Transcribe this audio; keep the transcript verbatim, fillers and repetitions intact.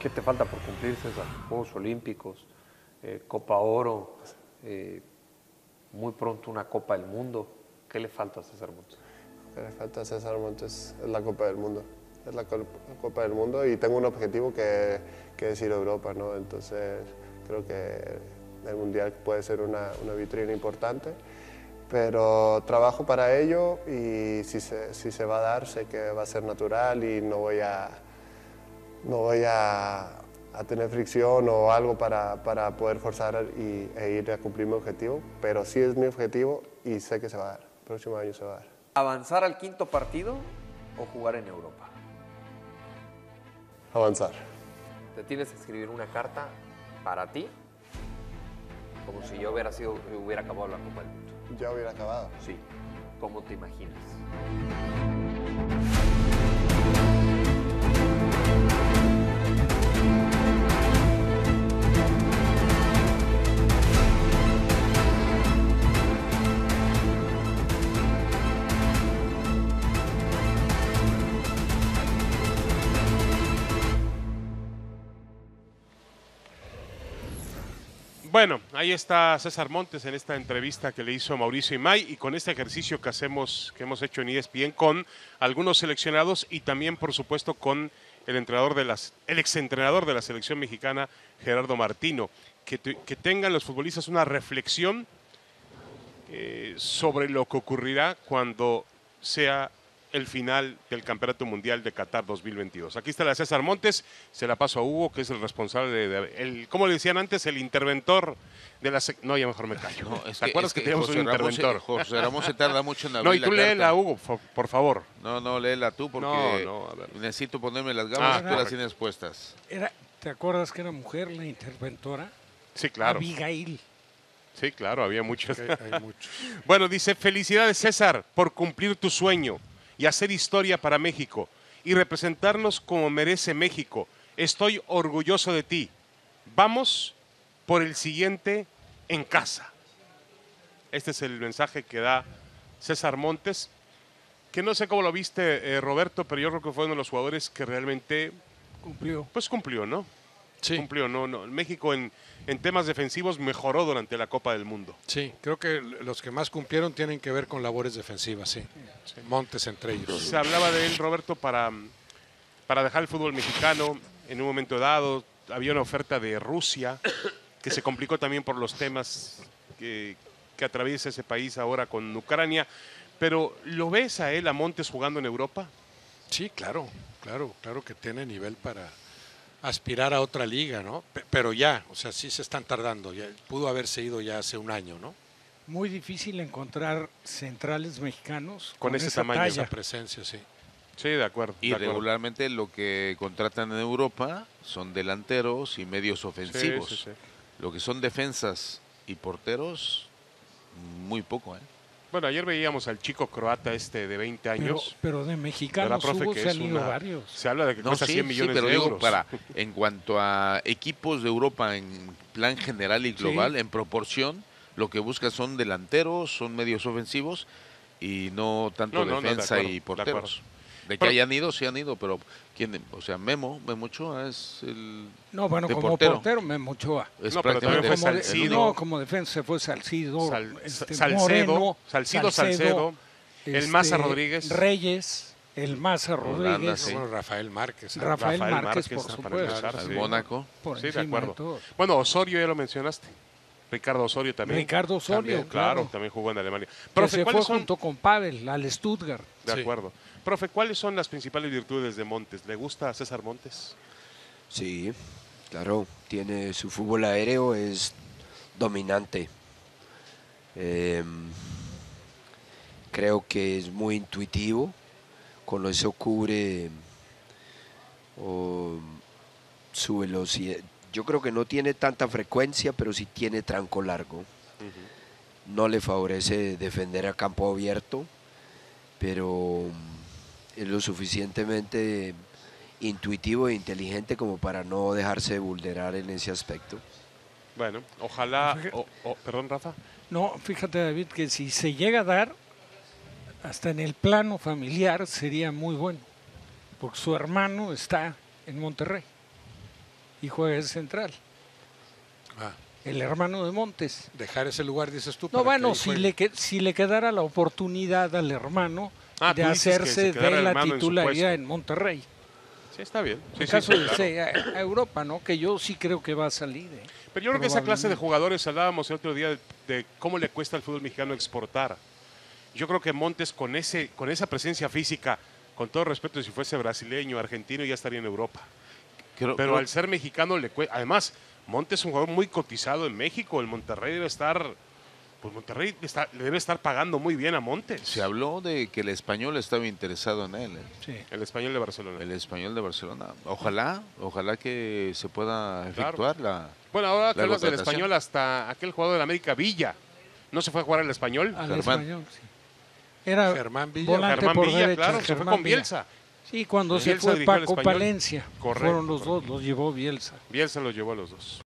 ¿Qué te falta por cumplir, César? Juegos Olímpicos, eh, Copa Oro, eh, muy pronto una Copa del Mundo. ¿Qué le falta a César Montes? Lo que le falta a César Montes es la Copa del Mundo. Es la Copa del Mundo y tengo un objetivo que, que es ir a Europa, ¿no? Entonces creo que el Mundial puede ser una, una vitrina importante, pero trabajo para ello y si se, si se va a dar, sé que va a ser natural y no voy a, no voy a, a tener fricción o algo para, para poder forzar y, e ir a cumplir mi objetivo, pero sí es mi objetivo y sé que se va a dar, el próximo año se va a dar. ¿Avanzar al quinto partido o jugar en Europa? Avanzar. Te tienes que escribir una carta para ti, como si yo hubiera sido, hubiera acabado la Copa del Mundo. ¿Ya hubiera acabado? Sí. ¿Cómo te imaginas? Bueno, ahí está César Montes en esta entrevista que le hizo Mauricio Imay y con este ejercicio que hacemos, que hemos hecho en E S P N con algunos seleccionados y también, por supuesto, con el entrenador de las, el exentrenador de la selección mexicana, Gerardo Martino, que, que tengan los futbolistas una reflexión eh, sobre lo que ocurrirá cuando sea el final del Campeonato Mundial de Qatar dos mil veintidós. Aquí está la César Montes, se la paso a Hugo, que es el responsable de, de el, ¿cómo le decían antes? El interventor de la... No, ya mejor me callo. No, ¿Te que, acuerdas que, que teníamos José un Ramos interventor? Se, José Ramón se tarda mucho en abrir la carta. No, y tú léela, Hugo, por, por favor. No, no, léela tú, porque no, no, a ver. Necesito ponerme las gafas, ah, tú las tienes puestas. Era, ¿te acuerdas que era mujer la interventora? Sí, claro. Abigail. Sí, claro, había muchos. Okay, hay muchos. Bueno, dice, felicidades, César, por cumplir tu sueño y hacer historia para México, y representarnos como merece México. Estoy orgulloso de ti. Vamos por el siguiente en casa. Este es el mensaje que da César Montes, que no sé cómo lo viste, eh, Roberto, pero yo creo que fue uno de los jugadores que realmente... Cumplió. Pues cumplió, ¿no? Sí. Cumplió, ¿no? no. México en, en temas defensivos mejoró durante la Copa del Mundo. Sí, creo que los que más cumplieron tienen que ver con labores defensivas, sí. sí. Montes entre ellos. Se hablaba de él, Roberto, para, para dejar el fútbol mexicano en un momento dado. Había una oferta de Rusia que se complicó también por los temas que, que atraviesa ese país ahora con Ucrania. Pero, ¿lo ves a él, a Montes, jugando en Europa? Sí, claro, claro, claro que tiene nivel para aspirar a otra liga, ¿no? Pero ya, o sea, sí se están tardando. Ya pudo haberse ido ya hace un año, ¿no? Muy difícil encontrar centrales mexicanos con, con ese tamaño, talla. Esa presencia, sí. Sí, de acuerdo. Y de acuerdo. Regularmente lo que contratan en Europa son delanteros y medios ofensivos. Sí, sí, sí. Lo que son defensas y porteros, muy poco, ¿eh? Bueno, ayer veíamos al chico croata este de veinte años. Pero, pero de mexicanos de hubo, se han ido varios. Se habla de que no, cuesta sí, cien millones sí, pero de digo, euros. Para, en cuanto a equipos de Europa en plan general y global, sí. En proporción, lo que busca son delanteros, son medios ofensivos y no tanto no, no, defensa no, de acuerdo, y porteros. De, de que pero, hayan ido, sí han ido, pero ¿quién? O sea, Memo, Memo Ochoa es el... No, bueno, de como portero, portero Memo Ochoa. Es no, pero también fue Salcedo. No, como defensa se fue Salcedo. Sal, este, Salcedo, Moreno, Salcedo, Salcedo, Salcedo este, El Maza Rodríguez. Reyes, El Maza Rodríguez. Holanda, sí. Bueno, Rafael Márquez. Rafael, Rafael Márquez, Márquez, por supuesto. Al sí. Mónaco. Por sí, de acuerdo. De bueno, Osorio ya lo mencionaste. Ricardo Osorio también. Ricardo Osorio, también, claro, claro. También jugó en Alemania. Profe, se fue son? junto con Pavel al Stuttgart. De sí. acuerdo. Profe, ¿cuáles son las principales virtudes de Montes? ¿Le gusta a César Montes? Sí, claro. Tiene su fútbol aéreo, es dominante. Eh, creo que es muy intuitivo. Con eso cubre oh, su velocidad. Yo creo que no tiene tanta frecuencia, pero sí tiene tranco largo. Uh-huh. No le favorece defender a campo abierto, pero es lo suficientemente intuitivo e inteligente como para no dejarse vulnerar en ese aspecto. Bueno, ojalá... O, o, perdón, Rafa. No, fíjate, David, que si se llega a dar, hasta en el plano familiar sería muy bueno, porque su hermano está en Monterrey. y juega de central. Ah. El hermano de Montes. Dejar ese lugar, dices tú. No, bueno, si le, que, si le quedara la oportunidad al hermano ah, de hacerse de la titularidad en, en Monterrey. Sí, está bien. Sí, en sí, caso sí, de claro. sea, a Europa, ¿no? Que yo sí creo que va a salir. ¿eh? Pero yo creo que esa clase de jugadores, hablábamos el otro día de, de cómo le cuesta al fútbol mexicano exportar. Yo creo que Montes, con, ese, con esa presencia física, con todo respeto, si fuese brasileño, argentino, ya estaría en Europa. Creo, Pero creo... al ser mexicano, le cuesta. Además, Montes es un jugador muy cotizado en México. El Monterrey debe estar, pues Monterrey está, le debe estar pagando muy bien a Montes. Se habló de que el Español estaba interesado en él. Sí. El Español de Barcelona. El Español de Barcelona. Ojalá, ojalá que se pueda efectuar claro. la. Bueno, ahora que hablas del Español, hasta aquel jugador del América, Villa, ¿no se fue a jugar al Español? Al Germán. Español, sí. Era Germán Villa, Germán Villa derecha, claro, Germán se fue con Bielsa. Sí, cuando Bielsa se fue Paco Palencia. Correcto, fueron los correcto. dos, los llevó Bielsa. Bielsa los llevó a los dos.